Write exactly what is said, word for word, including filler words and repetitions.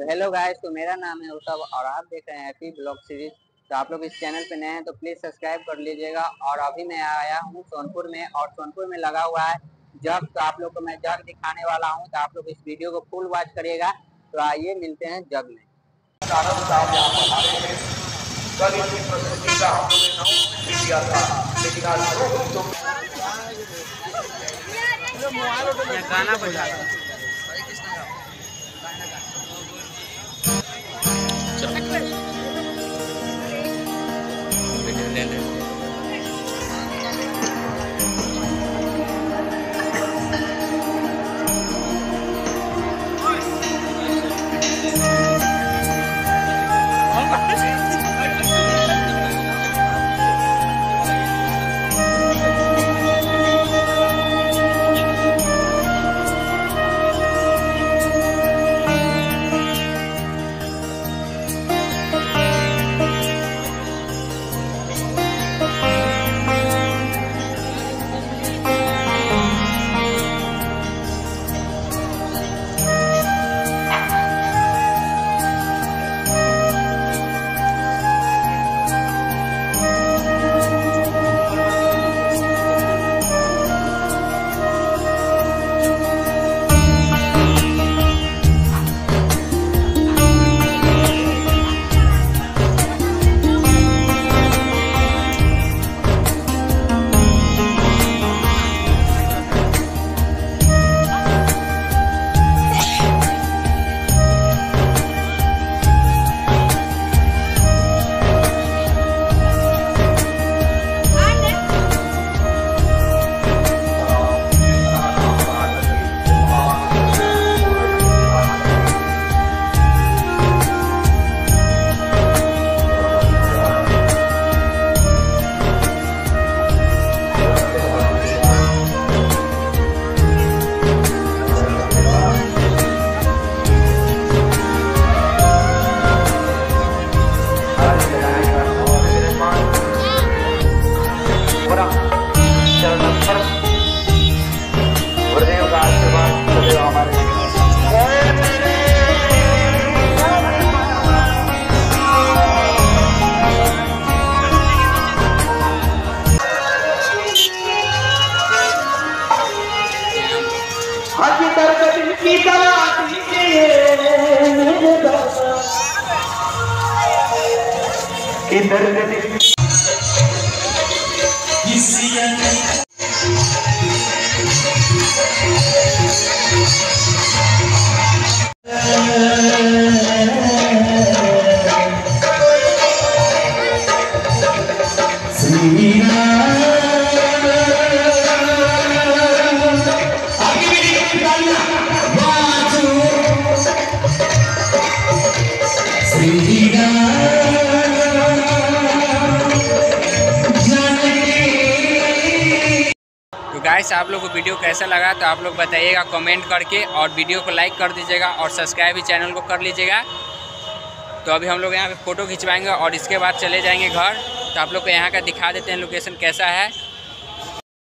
तो hello guys, तो मेरा नाम है उर्ष और आप देख रहे हैं हैप्पी ब्लॉग सीरीज। तो आप लोग इस चैनल पे नए हैं तो प्लीज सब्सक्राइब कर लीजिएगा। और अभी मैं आया हूँ सोनपुर में और सोनपुर में लगा हुआ है जग, तो आप लोग को मैं जग दिखाने वाला हूँ। तो आप लोग इस वीडियो को फुल वॉच करिएगा। तो आइए मिलते हैं जग में। गाना बजा इधर गाइस, आप लोग को वीडियो कैसा लगा तो आप लोग बताइएगा कमेंट करके, और वीडियो को लाइक कर दीजिएगा और सब्सक्राइब भी चैनल को कर लीजिएगा। तो अभी हम लोग यहाँ पे फ़ोटो खिंचवाएंगे और इसके बाद चले जाएंगे घर। तो आप लोग को यहाँ का दिखा देते हैं लोकेशन कैसा है।